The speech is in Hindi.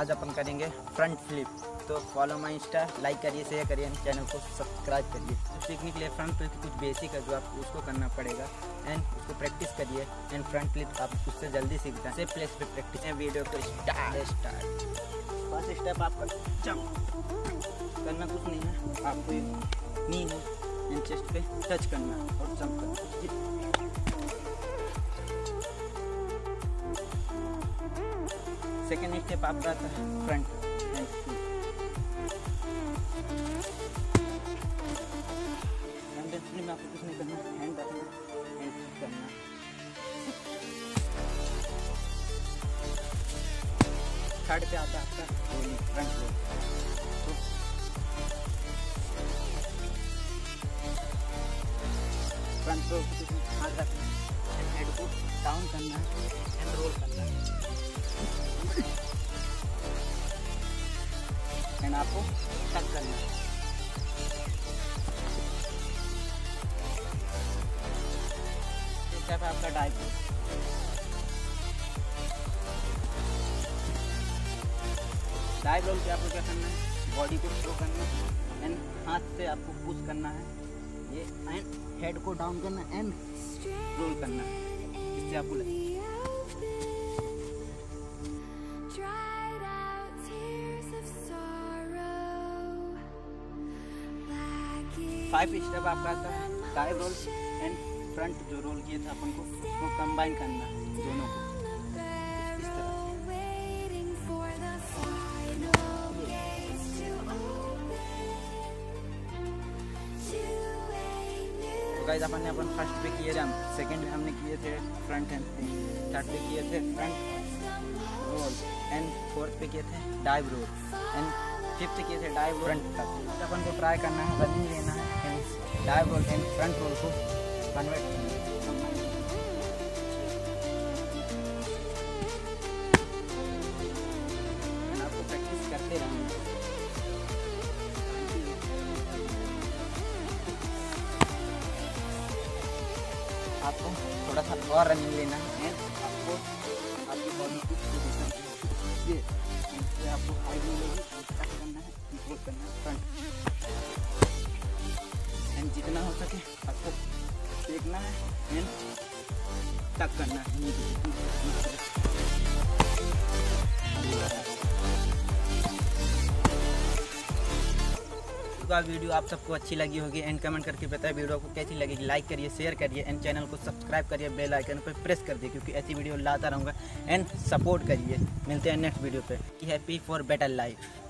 आज अपन करेंगे फ्रंट फ्लिप। तो फॉलो माय इंस्टा, लाइक करिए, शेयर करिए, चैनल को सब्सक्राइब करिए। तो सीखने के लिए फ्रंट फ्लिप की कुछ बेसिक है जो आप उसको करना पड़ेगा एंड उसको प्रैक्टिस करिए एंड फ्रंट फ्लिप आप उससे जल्दी सीख जाए। सेफ प्लेस पे प्रैक्टिस है। वीडियो को स्टार्ट। फर्स्ट स्टेप आपका जंप करना, कुछ नहीं है आपको, नी है एंड चेस्ट पे टच करना और जंप करना। सेकेंड स्टेप आपका था फ्रंट एंड फ्लिप में आपको कुछ नहीं करना, हैंड रखना, हैंड फ्लिप करना। थर्ड पे आता है आपका फ्रंट रोल। फ्रंट रोल कुछ हाथ रखना, हेड को डाउन करना एंड रोल करना एंड आपको टक करना। इस तरह आपका डाइव। डाइव रोल पे आपको क्या करना है, बॉडी को थ्रो करना है एंड हाथ से आपको पुश करना है ये एंड हेड को डाउन करना एंड रोल करना है। इससे आपको फाइव स्टेप आपका आता है डाइव रोल एंड फ्रंट जो रोल किया था अपन को उसको कंबाइन करना है दोनों को इस तरह से। तो गाइस अपन ने अपन फर्स्ट पे किए जंप, सेकंड पे हमने किए थे फ्रंट एंड, थर्ड पे किए थे फ्रंट रोल एंड फोर्थ पे किए थे डाइव रोल एंड फिफ्थ किए थे डाइव रोल। अपन को ट्राई करना है, रनिंग लेना है, dive roll and front roll को कन्वर्ट करना। आपको प्रैक्टिस करते रहना है। आपको थोड़ा सा और रनिंग लेना है एंड आपको आपकी बॉडी की पोजीशन ये आपको हाइट मिलेगी, करना है इंप्रूव करना है फ्रंट एंड जितना हो सके आपको देखना है एंड टक करना है। तो वीडियो आप सबको अच्छी लगी होगी एंड कमेंट करके बताएं वीडियो को कैसी लगी। लाइक करिए, शेयर करिए एंड चैनल को सब्सक्राइब करिए, बेल आइकन पर प्रेस कर दिए क्योंकि ऐसी वीडियो लाता रहूँगा एंड सपोर्ट करिए। मिलते हैं नेक्स्ट वीडियो पे। Happy for better life.